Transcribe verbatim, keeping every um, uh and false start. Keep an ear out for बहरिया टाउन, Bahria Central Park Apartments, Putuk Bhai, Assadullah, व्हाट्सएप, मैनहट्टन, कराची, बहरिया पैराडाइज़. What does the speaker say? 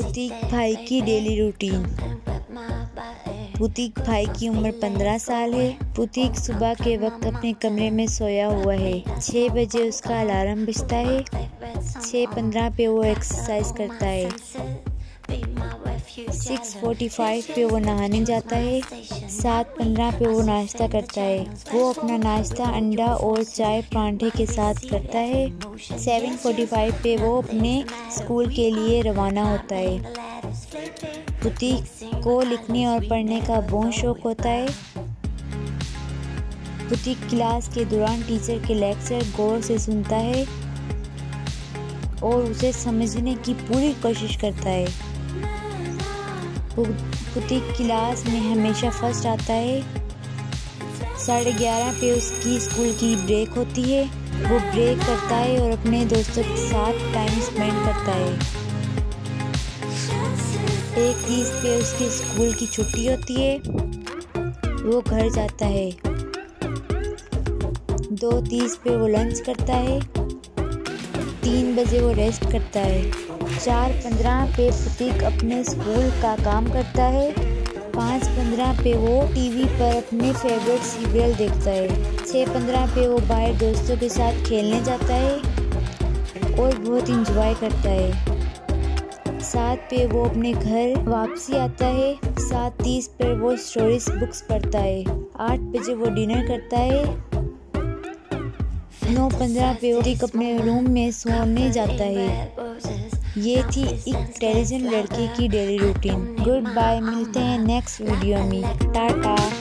पुतिक भाई की daily routine. पुतिक भाई की उम्र पंद्रह साल है। पुतिक सुबह के वक्त अपने कमरे में सोया हुआ है। छः बजे उसका अलार्म बजता है। छः पंद्रह पे वो एक्सरसाइज करता है। सिक्स फोर्टी फाइव पे वो नहाने जाता है। सात पंद्रह पे वो नाश्ता करता है। वो अपना नाश्ता अंडा और चाय परांठे के साथ करता है। सेवन फोर्टी फाइव पे वो अपने स्कूल के लिए रवाना होता है। पुतिक को लिखने और पढ़ने का बहुत शौक़ होता है। पुतिक क्लास के दौरान टीचर के लेक्चर गौर से सुनता है और उसे समझने की पूरी कोशिश करता है। पुतिक क्लास में हमेशा फर्स्ट आता है। साढ़े ग्यारह पे उसकी स्कूल की ब्रेक होती है। वो ब्रेक करता है और अपने दोस्तों के साथ टाइम स्पेंड करता है। एक तीस पे उसकी स्कूल की छुट्टी होती है। वो घर जाता है। दो तीस पे वो लंच करता है। तीन बजे वो रेस्ट करता है। चार पंद्रह पे पुतिक अपने स्कूल का काम करता है। पाँच पंद्रह पे वो टीवी पर अपने फेवरेट सीरियल देखता है। छः पंद्रह पे वो बाहर दोस्तों के साथ खेलने जाता है और बहुत इंजॉय करता है। सात पे वो अपने घर वापसी आता है। सात तीस पर वो स्टोरीज बुक्स पढ़ता है। आठ बजे वो डिनर करता है। नौ पंद्रह पे पुतिक अपने रूम में सोने जाता है। ये थी एक टेलीजेंट लड़की की डेली रूटीन। गुड बाय, मिलते हैं नेक्स्ट वीडियो में। टाटा।